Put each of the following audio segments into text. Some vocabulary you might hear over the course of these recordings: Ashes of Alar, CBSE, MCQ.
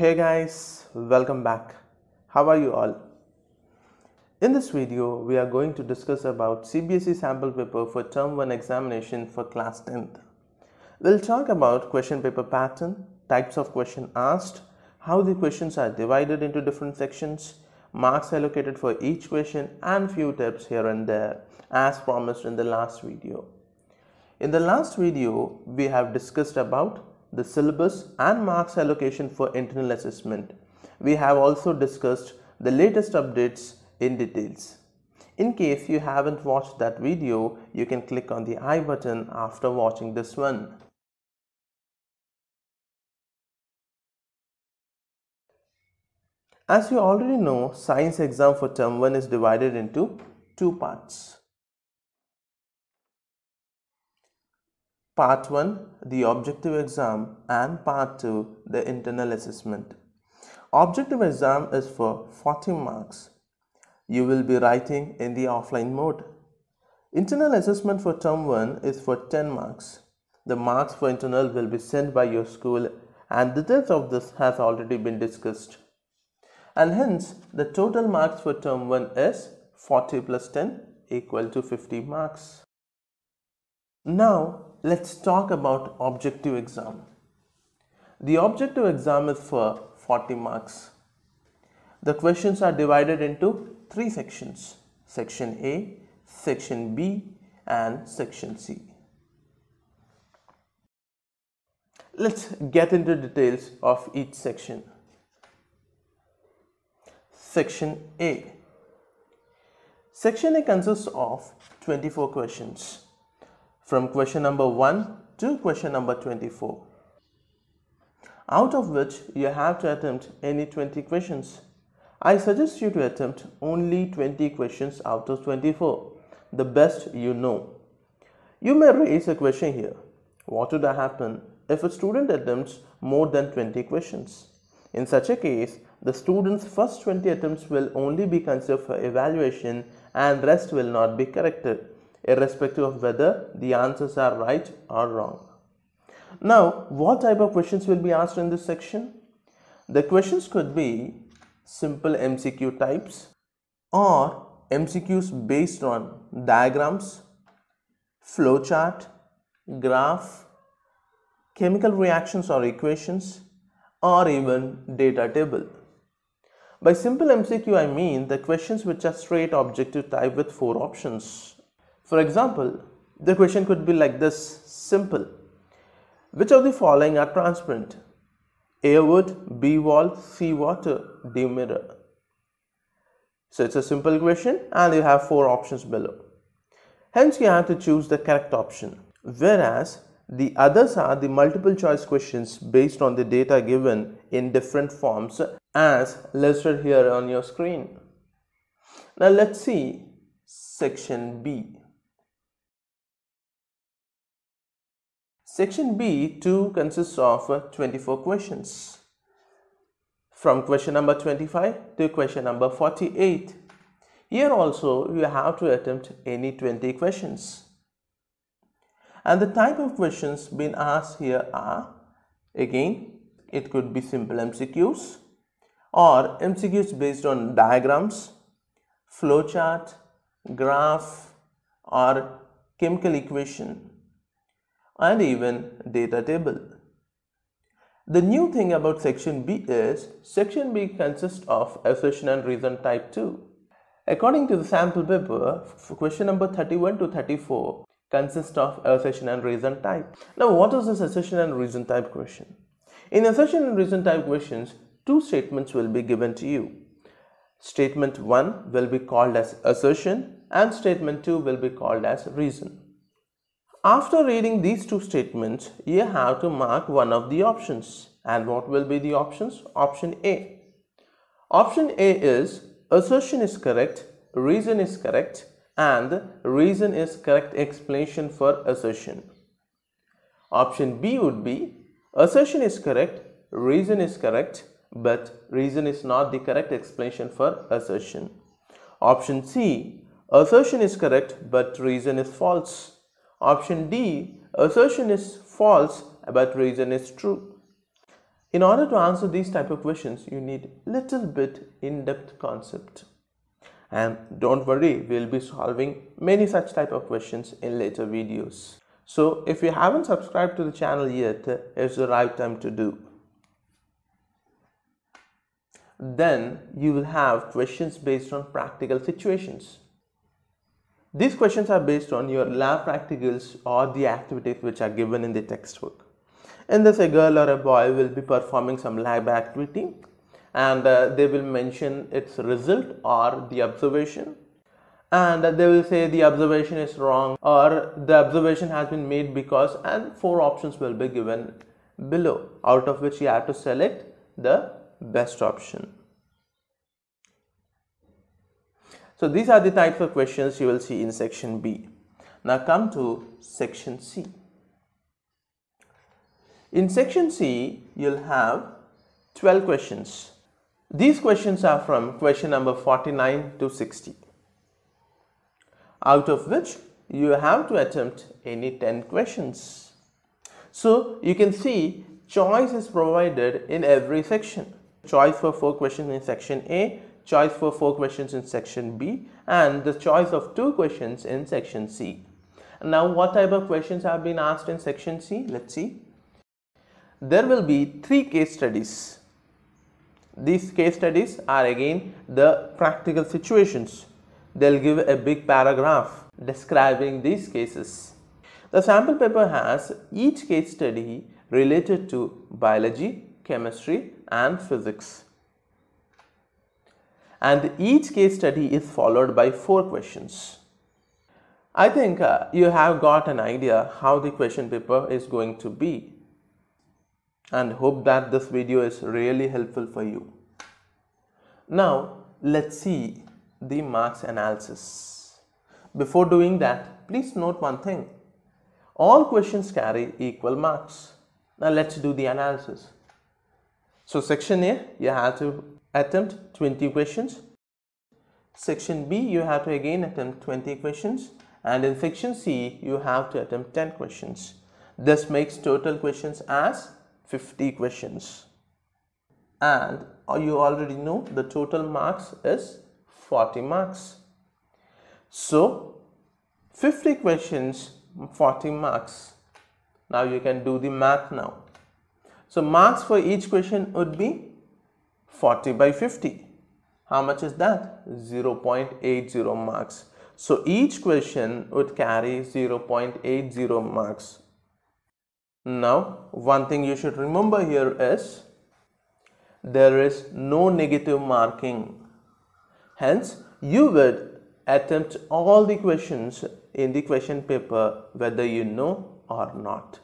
Hey guys, welcome back. How are you all? In this video, we are going to discuss about CBSE sample paper for term 1 examination for class 10th. We'll talk about question paper pattern, types of question asked, how the questions are divided into different sections, marks allocated for each question, and few tips here and there as promised in the last video. In the last video, we have discussed about the syllabus and marks allocation for internal assessment. We have also discussed the latest updates in details. In case you haven't watched that video, you can click on the I button after watching this one. As you already know, science exam for term 1 is divided into two parts. Part 1, the objective exam, and part 2, the internal assessment. Objective exam is for 40 marks. You will be writing in the offline mode. Internal assessment for term 1 is for 10 marks. The marks for internal will be sent by your school, and details of this has already been discussed. And hence, the total marks for term 1 is 40 plus 10 equal to 50 marks. Now, let's talk about objective exam. The objective exam is for 40 marks. The questions are divided into three sections: section A, section B, and section C. Let's get into details of each section. Section A. Section A consists of 24 questions, from question number 1 to question number 24, out of which you have to attempt any 20 questions. I suggest you to attempt only 20 questions out of 24, the best you know. You may raise a question here: what would happen if a student attempts more than 20 questions? In such a case, the student's first 20 attempts will only be considered for evaluation and rest will not be corrected, irrespective of whether the answers are right or wrong. Now, what type of questions will be asked in this section? The questions could be simple MCQ types or MCQs based on diagrams, flowchart, graph, chemical reactions or equations, or even data table. By simple MCQ, I mean the questions which are straight objective type with four options. For example, the question could be like this: simple. Which of the following are transparent? A wood, B wall, C water, D mirror. So it's a simple question and you have four options below. Hence, you have to choose the correct option. Whereas the others are the multiple choice questions based on the data given in different forms as listed here on your screen. Now let's see section B. Section B too consists of 24 questions, from question number 25 to question number 48. Here also you have to attempt any 20 questions. And the type of questions being asked here are, again, it could be simple MCQs or MCQs based on diagrams, flowchart, graph, or chemical equation, and even data table. The new thing about section B is section B consists of assertion and reason type 2. According to the sample paper, question number 31 to 34 consists of assertion and reason type. Now, what is this assertion and reason type question? In assertion and reason type questions, two statements will be given to you. Statement 1 will be called as assertion and statement 2 will be called as reason. After reading these two statements, you have to mark one of the options. And what will be the options? Option A. Option A is assertion is correct, and reason is correct explanation for assertion. Option B would be assertion is correct, reason is correct, but reason is not the correct explanation for assertion. Option C, assertion is correct, but reason is false. Option D, assertion is false but reason is true. In order to answer these type of questions, you need little bit in-depth concept. And don't worry, we'll be solving many such type of questions in later videos. So if you haven't subscribed to the channel yet, it's the right time to do. Then you will have questions based on practical situations. These questions are based on your lab practicals or the activities which are given in the textbook. In this, a girl or a boy will be performing some lab activity and they will mention its result or the observation, and they will say the observation is wrong or the observation has been made because, and four options will be given below, out of which you have to select the best option. So these are the types of questions you will see in section B. Now come to section C. In section C, you'll have 12 questions. These questions are from question number 49 to 60. Out of which you have to attempt any 10 questions. So you can see choice is provided in every section. Choice for 4 questions in section A, choice for 4 questions in section B, and the choice of 2 questions in section C. Now what type of questions have been asked in section C? Let's see. There will be 3 case studies. These case studies are again the practical situations. They'll give a big paragraph describing these cases. The sample paper has each case study related to biology, chemistry, and physics. And each case study is followed by 4 questions. I think you have got an idea how the question paper is going to be, and hope that this video is really helpful for you. Now let's see the marks analysis. Before doing that, please note one thing. All questions carry equal marks. Now let's do the analysis. So section A, you have to attempt 20 questions. Section B, you have to again attempt 20 questions. And in section C, you have to attempt 10 questions. This makes total questions as 50 questions, and you already know the total marks is 40 marks. So 50 questions, 40 marks. Now you can do the math now. So marks for each question would be 40 by 50. How much is that? 0.80 marks. So each question would carry 0.80 marks. Now, one thing you should remember here is there is no negative marking. Hence, you would attempt all the questions in the question paper whether you know or not.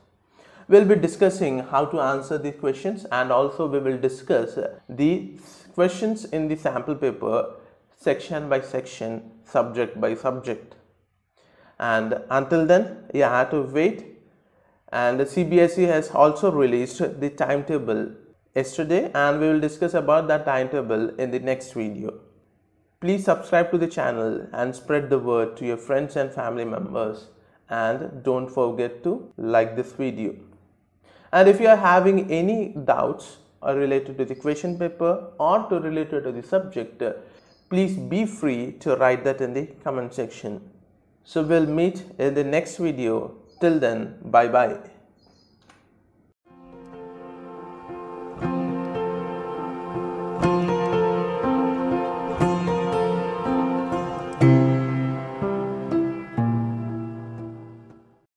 We'll be discussing how to answer these questions, and also we will discuss the questions in the sample paper section by section, subject by subject. And until then, you have to wait. And the CBSE has also released the timetable yesterday, and we will discuss about that timetable in the next video. Please subscribe to the channel and spread the word to your friends and family members, and don't forget to like this video. And if you are having any doubts or related to the question paper or related to the subject, please be free to write that in the comment section. So we'll meet in the next video. Till then, bye-bye.